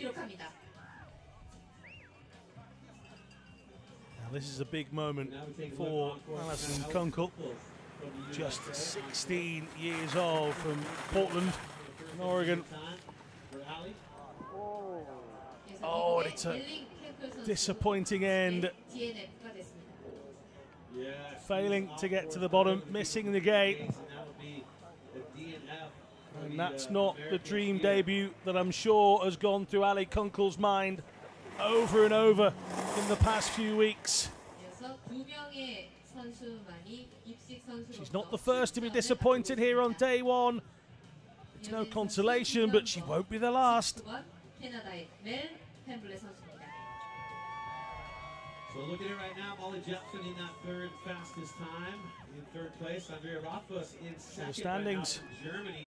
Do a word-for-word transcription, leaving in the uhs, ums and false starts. Hirokamida. Now this is a big moment for Alison Kunkel, just sixteen years old, from Portland, Oregon. Oh, and it's a disappointing end. Failing to get to the bottom, missing the gate. And that's not the dream debut that I'm sure has gone through Ally Kunkel's mind over and over in the past few weeks. She's not the first to be disappointed here on day one. It's no consolation, but she won't be the last. So look at it right now, Molly Jepson in that third fastest time. In third place, Andrea Rothfuss in second. The standings. Right now from Germany.